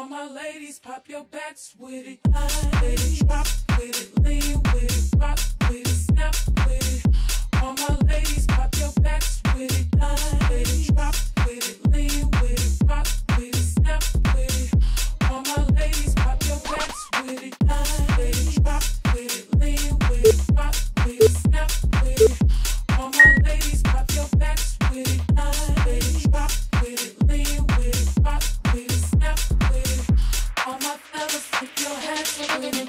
all my ladies, pop your backs with it. Line with it, drop with it, lean with it, rock with it, snap with it. All my ladies, pop your backs with it. Line with it, drop with it, lean with it, rock with it, snap with it. All my ladies, pop your backs with it. Line with it, drop with it, lean with it, rock with it, snap with it. All my ladies, pop your backs with it. Line with it, drop with it, lean with it, rock with it, snap with it. All my fellas, stick your hands with it.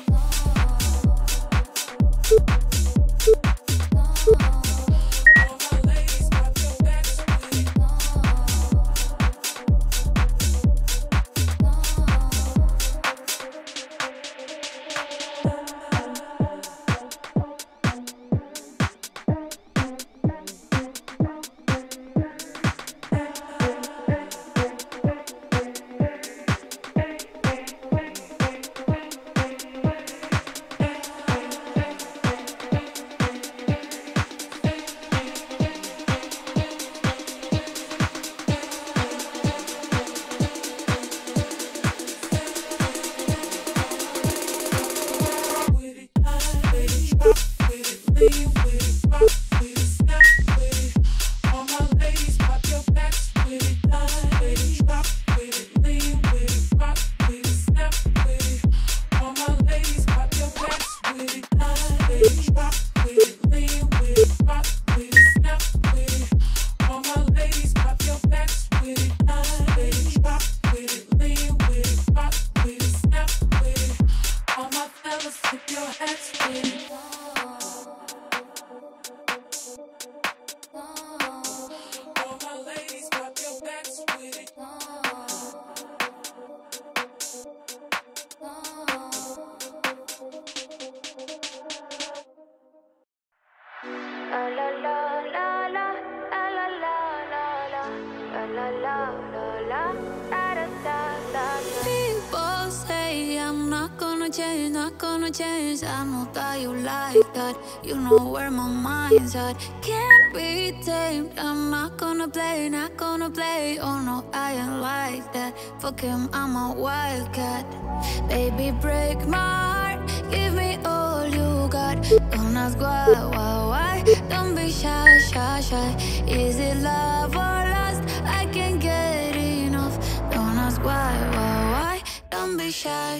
All my ladies, pop your backs with it. You know where my mind's at. Can't be tamed. I'm not gonna play, not gonna play. Oh no, I ain't like that. Fuck him, I'm a wildcat. Baby, break my heart. Give me all you got. Don't ask why. Don't be shy. Is it love or lust? I can't get enough. Don't ask why. Don't be shy.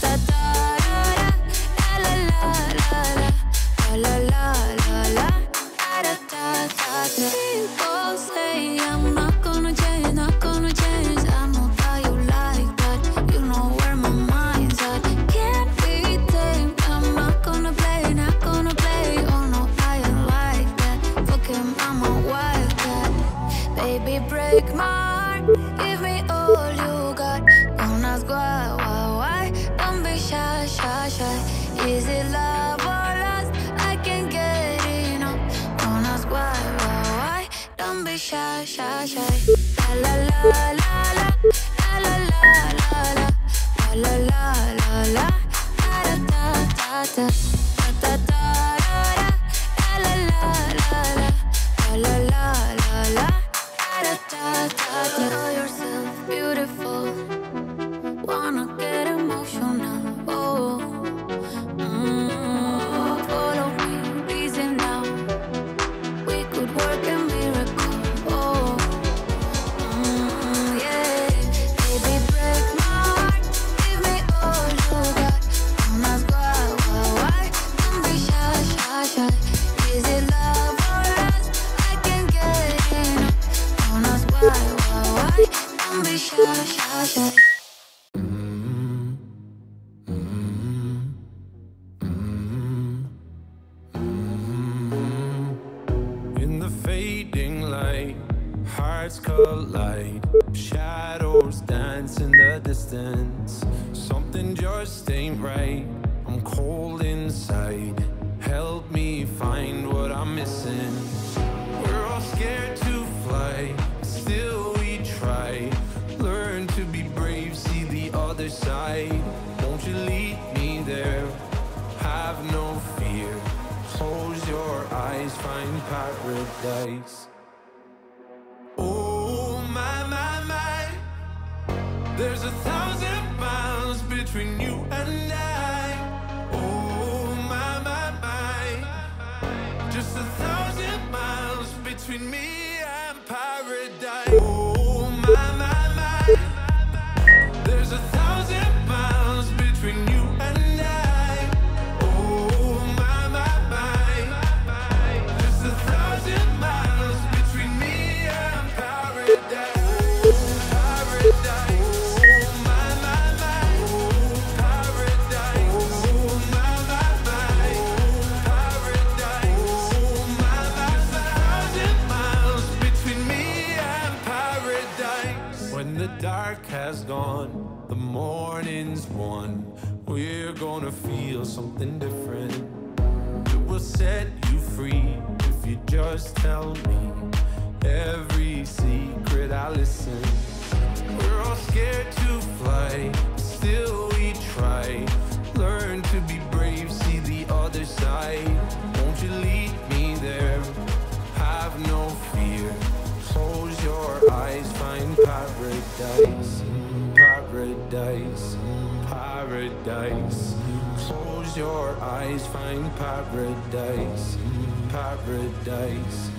da da, la la la la, la la la la, da da da da. People say I'm not gonna change, not gonna change. I know that you like that. You know where my mind's at. Can't be tamed. I'm not gonna play, not gonna play. Oh no, I ain't like that. Fuck him, I'm a wildcat. Baby, break my heart, give me all you got. Don't ask why, don't be shy. Is it love or lust? I can't get enough. Don't ask why, don't be shy. La la la la, la la la la, la la la la, da da da da, da da da, la la la la, la la la la. Call yourself beautiful. Wanna get emotional. Oh, follow me, easy now. We could work a miracle. Oh, yeah. Baby, break my heart. Give me all you got. Don't ask why. Don't be shy. Is it love or lust? I can't get enough. Don't ask why, don't be shy. In the fading light, hearts collide. Shadows dance in the distance. Something just ain't right. I'm cold inside. Help me find what I'm missing. We're all scared to fly. Still we try, learn to be brave, see the other side. Won't you lead me there? Have no fear, close your find paradise. Oh my, my, my, there's 1,000 miles between you and I. Oh my, my, my, just 1,000 miles between me and paradise. Oh my, my, my, there's 1,000 miles between you and I. Dark has gone, the morning's won. We're gonna feel something different. It will set you free if you just tell me every secret. I listen. We're all scared to fly, still we try. Learn to be brave, see the other side. Won't you lead me there? Have no fear. Close your eyes, find paradise, paradise, paradise. Close your eyes, find paradise, paradise,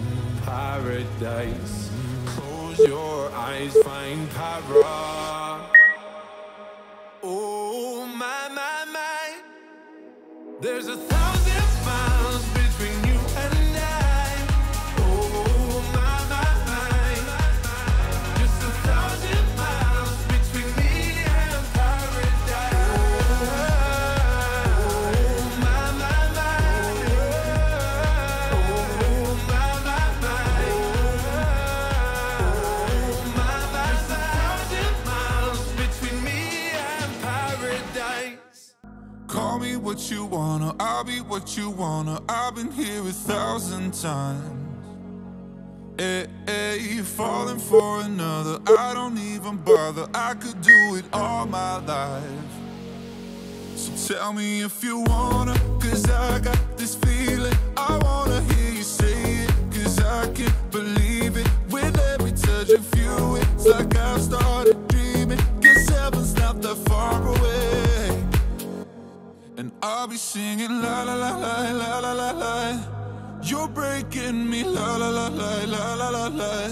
paradise. Close your eyes, find paradise. Oh my, my, my, there's 1,000 miles between you and me. What you wanna, I'll be what you wanna. I've been here 1,000 times. Hey, hey, you're falling for another. I don't even bother. I could do it all my life. So tell me if you wanna, cause I got this feeling. I wanna hear you say it, cause I can't believe it. With every touch of you, it's like I've started dreaming. Guess heaven's not that far away. And I'll be singing la la la la la la la la. You're breaking me la la la la la la la la.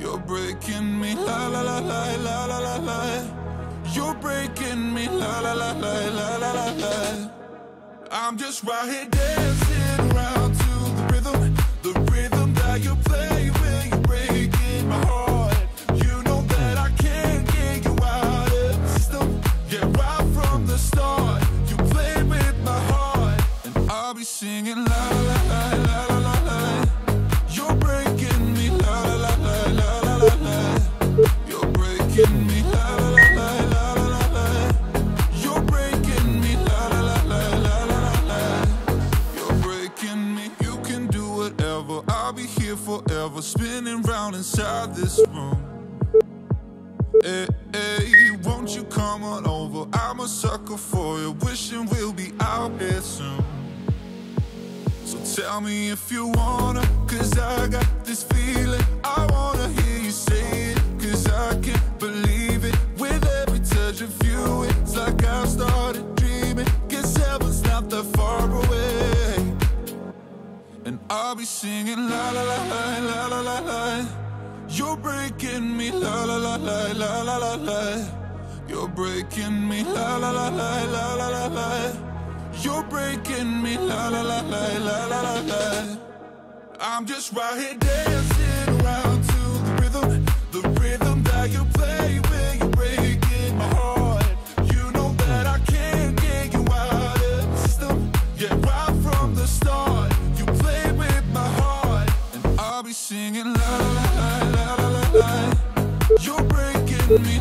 You're breaking me la la la la la la la la. You're breaking me la la la la la la la la. I'm just right here dancing around to the rhythm that you play when you're breaking my heart. Singing la la la la la la la. You're breaking me la la la la la la la. You're breaking me la la la la la la. You're breaking me la la la la la la. You're breaking me. You can do whatever. I'll be here forever, spinning round inside this room. Hey, hey, won't you come on over? I'm a sucker for you, wishing we'll be out here soon. So tell me if you wanna, cause I got this feeling. I wanna hear you say it, cause I can't believe it. With every touch of you, it's like I've started dreaming. Guess heaven's not that far away. And I'll be singing la la la la la la la la. You're breaking me la la la la la la la la. You're breaking me la la la la la la la la. You're breaking me, la la la la la la la. I'm just right here dancing around to the rhythm that you play when you're breaking my heart. You know that I can't get you out of the system. Yeah, right from the start, you play with my heart, and I'll be singing la la la la la la. You're breaking me.